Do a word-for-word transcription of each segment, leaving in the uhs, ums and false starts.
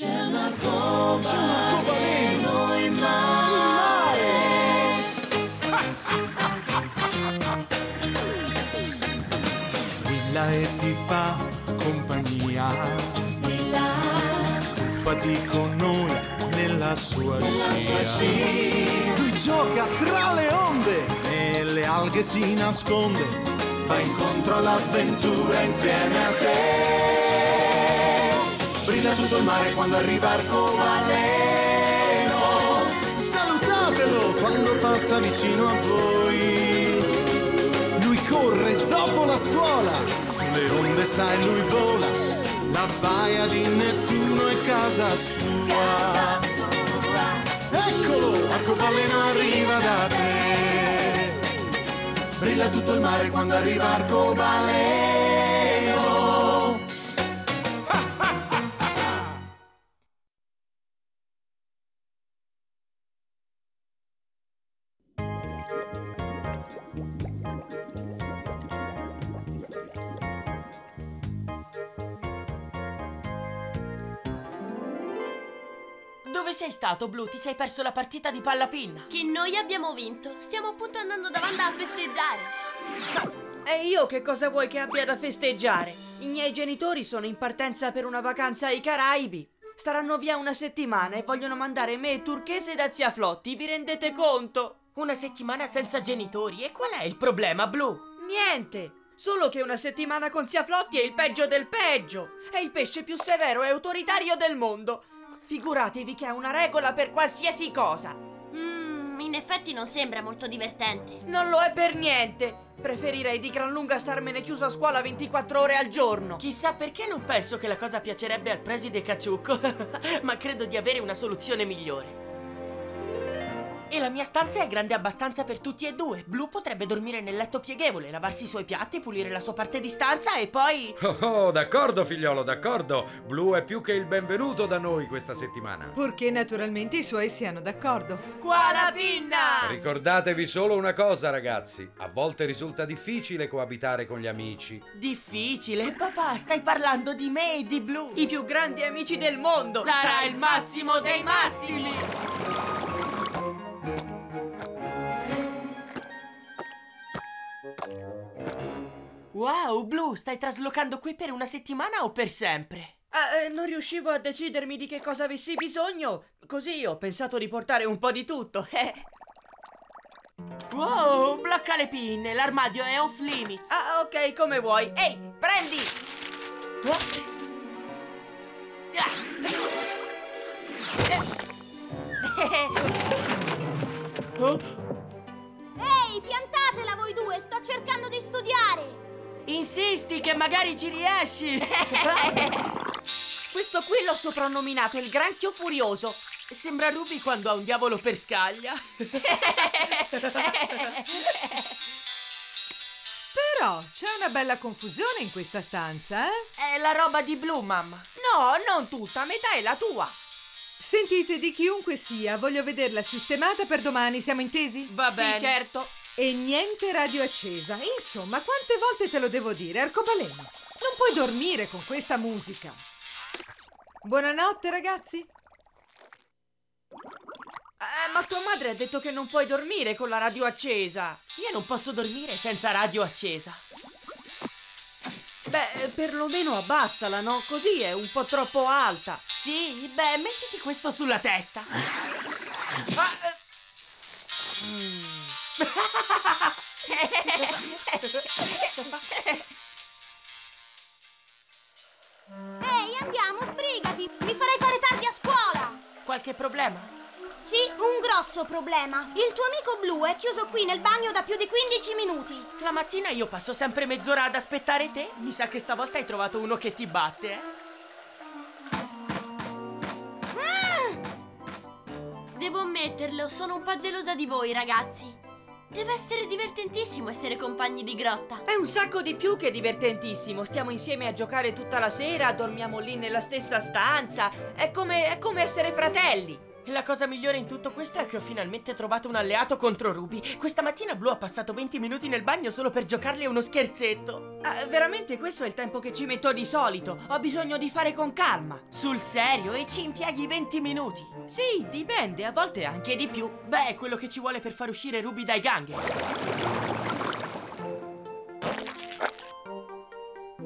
C'è un arcobaleno in mare. Brilla e ti fa compagnia. Brilla. Tuffati con noi nella sua scia. Lui gioca tra le onde, nelle alghe si nasconde. Va incontro all'avventura insieme a te. Brilla tutto il mare quando arriva Arcobaleno. Salutatelo quando passa vicino a voi. Lui corre dopo la scuola, sulle onde sai lui vola. La baia di Nettuno è casa sua. Eccolo, Arcobaleno arriva da te. Brilla tutto il mare quando arriva Arcobaleno. Dove sei stato, Blu? Ti sei perso la partita di pallapinna. Che noi abbiamo vinto. Stiamo appunto andando da Wanda a festeggiare. E io che cosa vuoi che abbia da festeggiare? I miei genitori sono in partenza per una vacanza ai Caraibi. Staranno via una settimana e vogliono mandare me e Turchese da zia Flotti. Vi rendete conto? Una settimana senza genitori? E qual è il problema, Blu? Niente! Solo che una settimana con zia Flotti è il peggio del peggio. È il pesce più severo e autoritario del mondo. Figuratevi che è una regola per qualsiasi cosa. Mmm, in effetti non sembra molto divertente. Non lo è per niente. Preferirei di gran lunga starmene chiuso a scuola ventiquattro ore al giorno. Chissà perché non penso che la cosa piacerebbe al preside Caciucco. Ma credo di avere una soluzione migliore. E la mia stanza è grande abbastanza per tutti e due. Blu potrebbe dormire nel letto pieghevole, lavarsi i suoi piatti, pulire la sua parte di stanza e poi... Oh, oh, d'accordo figliolo, d'accordo. Blu è più che il benvenuto da noi questa settimana. Purché naturalmente i suoi siano d'accordo. Qua la pinna! Ricordatevi solo una cosa, ragazzi. A volte risulta difficile coabitare con gli amici. Difficile? Papà, stai parlando di me e di Blu. I più grandi amici del mondo. Sarà il massimo dei massimi. Wow, Blu, stai traslocando qui per una settimana o per sempre? Ah, eh, non riuscivo a decidermi di che cosa avessi bisogno, così ho pensato di portare un po' di tutto. Wow, blocca le pinne, l'armadio è off limits. Ah, ok, come vuoi. Ehi, prendi! Oh. Oh. Ehi, piantatela voi due, sto cercando di studiare! Insisti che magari ci riesci! Questo qui l'ho soprannominato il granchio furioso. Sembra Ruby quando ha un diavolo per scaglia. Però c'è una bella confusione in questa stanza, eh? È la roba di Blu, mamma. No, non tutta, metà è la tua. Sentite, di chiunque sia, voglio vederla sistemata per domani, siamo intesi? Va bene. Sì, certo. E niente radio accesa. Insomma, quante volte te lo devo dire, Arcobaleno? Non puoi dormire con questa musica. Buonanotte, ragazzi. Eh, ma tua madre ha detto che non puoi dormire con la radio accesa. Io non posso dormire senza radio accesa. Beh, perlomeno abbassala, no? Così è un po' troppo alta. Sì, beh, mettiti questo sulla testa. Ah, eh. mm. Ehi, andiamo, sbrigati! Mi farai fare tardi a scuola! Qualche problema? Sì, un grosso problema. Il tuo amico Blu è chiuso qui nel bagno da più di quindici minuti. La mattina io passo sempre mezz'ora ad aspettare te. Mi sa che stavolta hai trovato uno che ti batte, eh? Ah! Devo ammetterlo, sono un po' gelosa di voi, ragazzi. Deve essere divertentissimo essere compagni di grotta. È un sacco di più che divertentissimo. Stiamo insieme a giocare tutta la sera, dormiamo lì nella stessa stanza. È come, è come essere fratelli. La cosa migliore in tutto questo è che ho finalmente trovato un alleato contro Ruby. Questa mattina Blu ha passato venti minuti nel bagno solo per giocarle uno scherzetto. Ah, veramente questo è il tempo che ci metto di solito? Ho bisogno di fare con calma. Sul serio? E ci impieghi venti minuti? Sì, dipende, a volte anche di più. Beh, è quello che ci vuole per far uscire Ruby dai gang.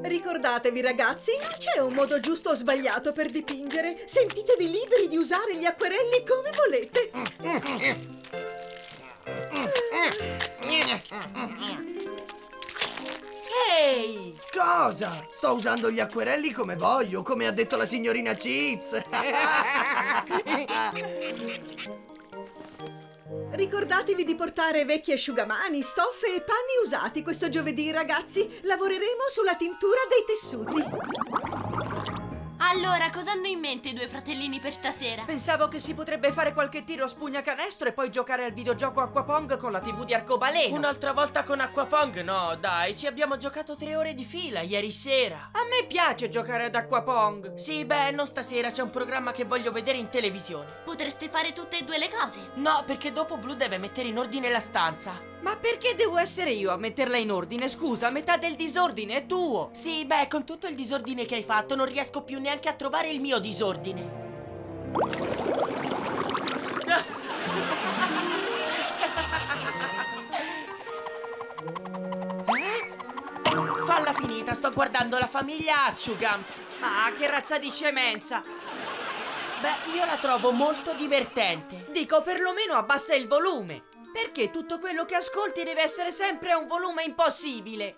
Ricordatevi ragazzi, non c'è un modo giusto o sbagliato per dipingere. Sentitevi liberi di usare gli acquerelli come volete. Ehi! Hey! Cosa? Sto usando gli acquerelli come voglio, come ha detto la signorina Cheats. Ricordatevi di portare vecchi asciugamani, stoffe e panni usati questo giovedì, ragazzi. Lavoreremo sulla tintura dei tessuti. Allora, cosa hanno in mente i due fratellini per stasera? Pensavo che si potrebbe fare qualche tiro a spugnacanestro e poi giocare al videogioco Aquapong con la tivù di Arcobaleno. Un'altra volta con Aquapong? No, dai, ci abbiamo giocato tre ore di fila ieri sera. A me piace giocare ad Aquapong. Sì, beh, non stasera, c'è un programma che voglio vedere in televisione. Potreste fare tutte e due le cose? No, perché dopo Blu deve mettere in ordine la stanza. Ma perché devo essere io a metterla in ordine? Scusa, metà del disordine è tuo. Sì, beh, con tutto il disordine che hai fatto non riesco più neanche a trovare il mio disordine. Eh? Falla finita, sto guardando la famiglia Acciugams. Ah, che razza di scemenza. Beh, io la trovo molto divertente. Dico, perlomeno abbassa il volume. Perché tutto quello che ascolti deve essere sempre a un volume impossibile?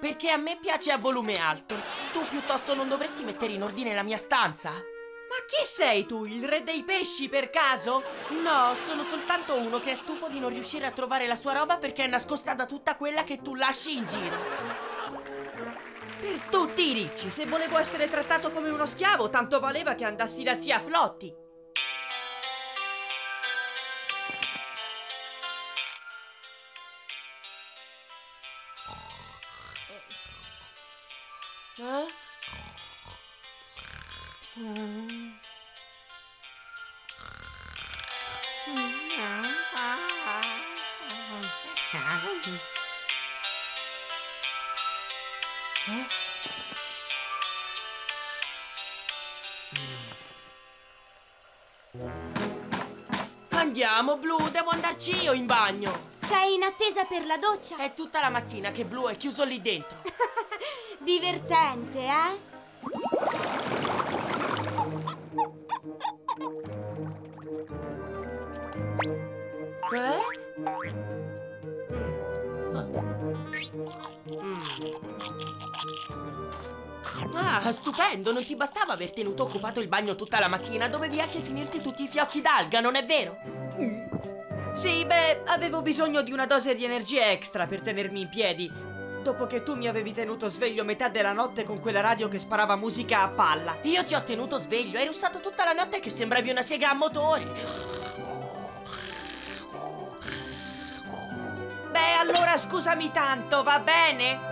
Perché a me piace a volume alto. Tu piuttosto non dovresti mettere in ordine la mia stanza? Ma chi sei tu, il re dei pesci per caso? No, sono soltanto uno che è stufo di non riuscire a trovare la sua roba perché è nascosta da tutta quella che tu lasci in giro. Per tutti i ricci, se volevo essere trattato come uno schiavo, tanto valeva che andassi da zia Flotti. Andiamo, Blu, devo andarci io in bagno. Sei in attesa per la doccia? È tutta la mattina che Blu è chiuso lì dentro. Divertente, eh? Ah, stupendo, non ti bastava aver tenuto occupato il bagno tutta la mattina, dovevi anche finirti tutti i fiocchi d'alga, non è vero? Mm. Sì, beh, avevo bisogno di una dose di energia extra per tenermi in piedi, dopo che tu mi avevi tenuto sveglio metà della notte con quella radio che sparava musica a palla. Io ti ho tenuto sveglio, hai russato tutta la notte che sembravi una sega a motori. Beh, allora scusami tanto, va bene?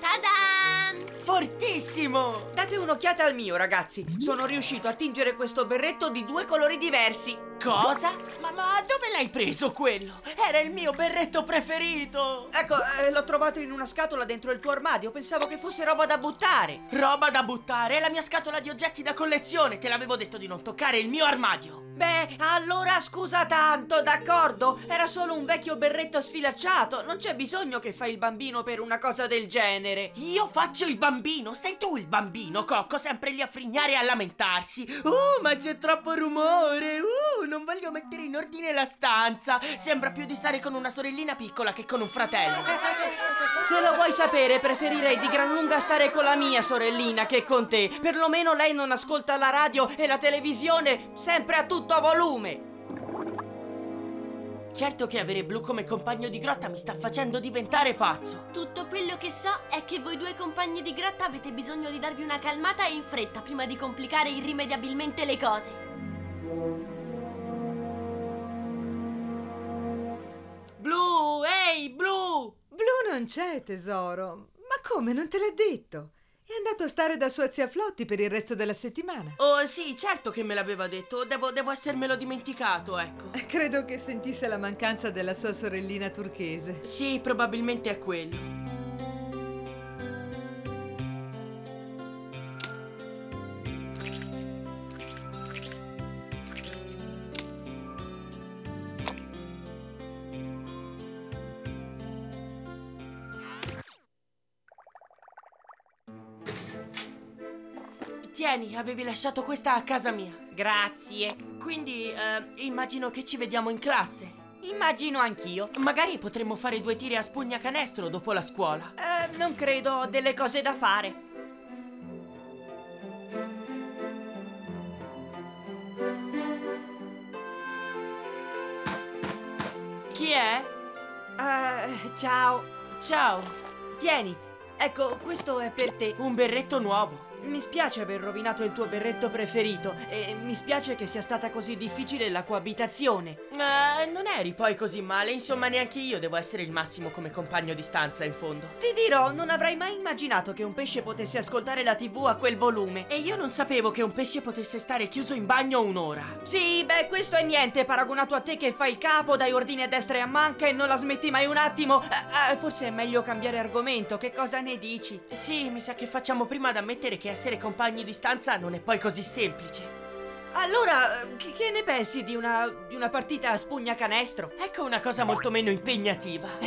Ta-dan! Fortissimo! Date un'occhiata al mio, ragazzi. Sono riuscito a tingere questo berretto di due colori diversi. Cosa? Ma, ma dove l'hai preso quello? Era il mio berretto preferito. Ecco, eh, l'ho trovato in una scatola dentro il tuo armadio. Pensavo che fosse roba da buttare. Roba da buttare? È la mia scatola di oggetti da collezione. Te l'avevo detto di non toccare il mio armadio. Beh, allora scusa tanto, d'accordo? Era solo un vecchio berretto sfilacciato. Non c'è bisogno che fai il bambino per una cosa del genere. Io faccio il bambino? Sei tu il bambino, Cocco, sempre lì a frignare e a lamentarsi. Uh, ma c'è troppo rumore. Uh, non voglio mettere in ordine la stanza. Sembra più di stare con una sorellina piccola che con un fratello. Se lo vuoi sapere, preferirei di gran lunga stare con la mia sorellina che con te. Perlomeno lei non ascolta la radio e la televisione sempre a tutti volume. Certo che avere Blu come compagno di grotta mi sta facendo diventare pazzo. Tutto quello che so è che voi due compagni di grotta avete bisogno di darvi una calmata e in fretta prima di complicare irrimediabilmente le cose. non c'è, tesoro. Ma come, non te l'ha detto? È andato a stare da sua zia Flotti per il resto della settimana. Oh, sì, certo che me l'aveva detto. Devo, devo essermelo dimenticato, ecco. Credo che sentisse la mancanza della sua sorellina turchese. Sì, probabilmente è quello. Tieni, avevi lasciato questa a casa mia. Grazie. Quindi, eh, immagino che ci vediamo in classe. Immagino anch'io. Magari potremmo fare due tiri a spugna canestro dopo la scuola. Eh, non credo, ho delle cose da fare. Chi è? Uh, ciao. Ciao. Tieni, ecco, questo è per te. Un berretto nuovo. Mi spiace aver rovinato il tuo berretto preferito e mi spiace che sia stata così difficile la coabitazione. Uh, non eri poi così male, insomma neanche io devo essere il massimo come compagno di stanza in fondo. Ti dirò, non avrei mai immaginato che un pesce potesse ascoltare la tivù a quel volume. E io non sapevo che un pesce potesse stare chiuso in bagno un'ora. Sì, beh, questo è niente paragonato a te che fai il capo, dai ordini a destra e a manca e non la smetti mai un attimo. uh, uh, Forse è meglio cambiare argomento, che cosa ne dici? Sì, mi sa che facciamo prima ad ammettere che essere compagni di stanza non è poi così semplice. Allora, che, che ne pensi di una, di una partita a spugna canestro? Ecco una cosa molto meno impegnativa.